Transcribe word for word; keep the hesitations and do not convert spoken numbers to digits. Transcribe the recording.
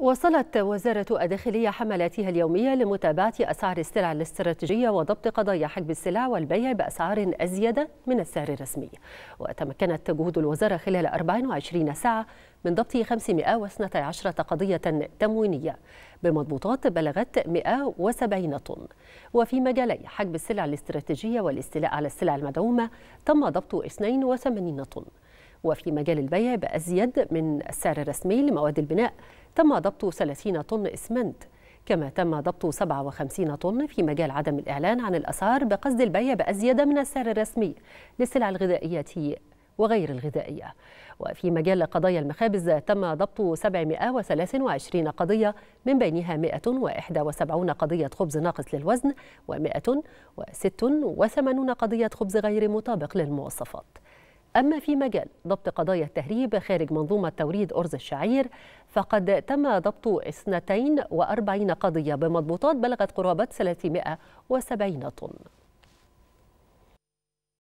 وصلت وزارة الداخلية حملاتها اليومية لمتابعة أسعار السلع الاستراتيجية وضبط قضايا حجب السلع والبيع بأسعار أزيد من السعر الرسمي. وتمكنت جهود الوزارة خلال أربع وعشرين ساعة من ضبط خمسمائة واثنتي عشرة قضية تموينية بمضبوطات بلغت مائة وسبعين طن. وفي مجالي حجب السلع الاستراتيجية والاستيلاء على السلع المدعومة تم ضبط اثنين وثمانين طن. وفي مجال البيع بأزيد من السعر الرسمي لمواد البناء تم ضبط ثلاثين طن إسمنت، كما تم ضبط سبعة وخمسين طن في مجال عدم الإعلان عن الأسعار بقصد البيع بأزيد من السعر الرسمي للسلع الغذائية وغير الغذائية. وفي مجال قضايا المخابز تم ضبط سبعمائة وثلاث وعشرين قضية، من بينها مائة وواحد وسبعين قضية خبز ناقص للوزن ومائة وست وثمانين قضية خبز غير مطابق للمواصفات. أما في مجال ضبط قضايا التهريب خارج منظومة توريد أرز الشعير فقد تم ضبط اثنتين وأربعين قضية بمضبوطات بلغت قرابة ثلاثمائة وسبعين طن.